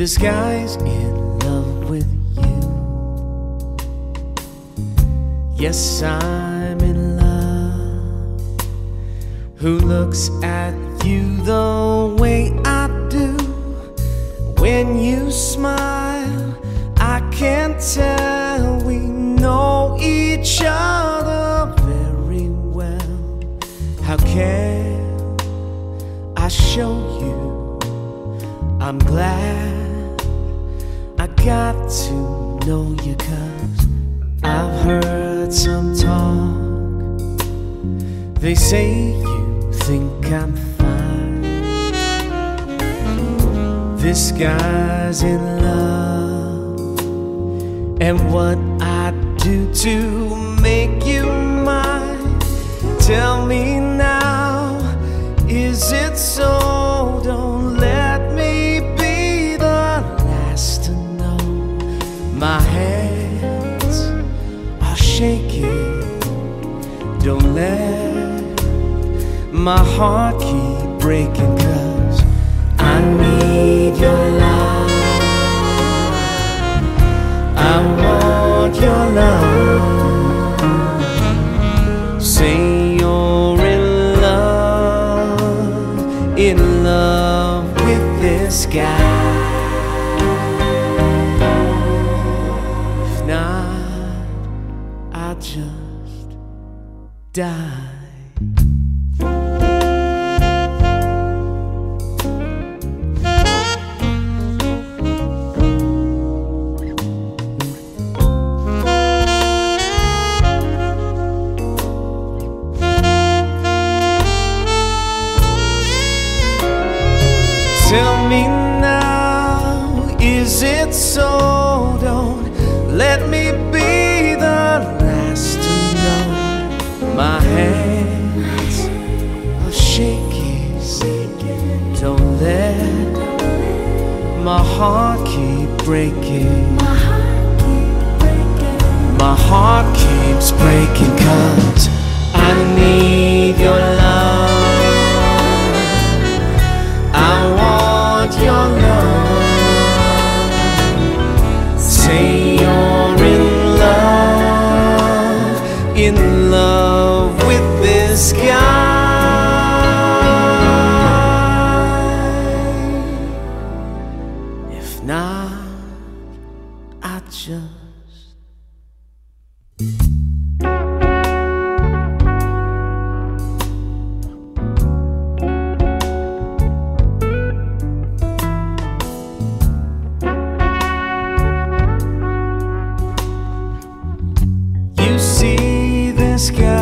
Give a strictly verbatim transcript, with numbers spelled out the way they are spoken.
This guy's in love with you. Yes, I'm in love. Who looks at you the way I do? When you smile, I can tell we know each other very well. How can I show you? I'm glad I got to know you, 'cause I've heard some talk. They say you think I'm fine. This guy's in love, and what I do to make you mine? Tell me now, is it so? Don't let me be the last to know. My hands are shaking. Don't let my heart keep breaking, 'cause I need your love. I want your love. Say you're in love, in love with this guy. If not, I'll just die. Tell me now, is it so? Don't let me be the last to know. My hands are shaking. Don't let my heart keep breaking. My heart keeps breaking, 'cause I need your love. In love with this guy. If not, I just sky.